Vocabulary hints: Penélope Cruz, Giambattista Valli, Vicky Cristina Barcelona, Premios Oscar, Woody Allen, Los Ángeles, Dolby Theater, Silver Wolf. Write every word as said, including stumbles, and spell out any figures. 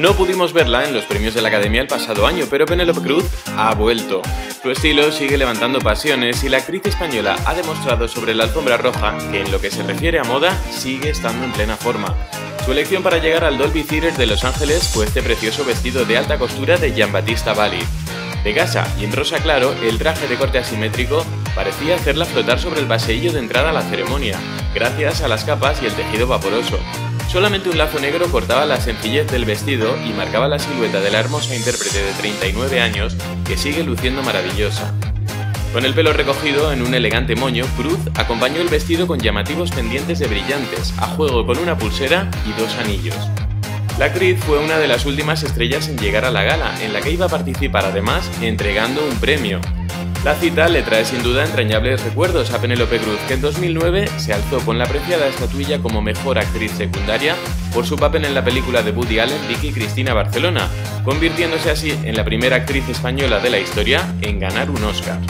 No pudimos verla en los premios de la Academia el pasado año, pero Penélope Cruz ha vuelto. Su estilo sigue levantando pasiones y la actriz española ha demostrado sobre la alfombra roja que, en lo que se refiere a moda, sigue estando en plena forma. Su elección para llegar al Dolby Theater de Los Ángeles fue este precioso vestido de alta costura de Giambattista Valli. De gasa y en rosa claro, el traje de corte asimétrico parecía hacerla flotar sobre el paseillo de entrada a la ceremonia, gracias a las capas y el tejido vaporoso. Solamente un lazo negro cortaba la sencillez del vestido y marcaba la silueta de la hermosa intérprete de treinta y nueve años, que sigue luciendo maravillosa. Con el pelo recogido en un elegante moño, Cruz acompañó el vestido con llamativos pendientes de brillantes, a juego con una pulsera y dos anillos. La actriz fue una de las últimas estrellas en llegar a la gala, en la que iba a participar además entregando un premio. La cita le trae sin duda entrañables recuerdos a Penélope Cruz, que en dos mil nueve se alzó con la preciada estatuilla como mejor actriz secundaria por su papel en la película de Woody Allen, Vicky Cristina Barcelona, convirtiéndose así en la primera actriz española de la historia en ganar un Oscar.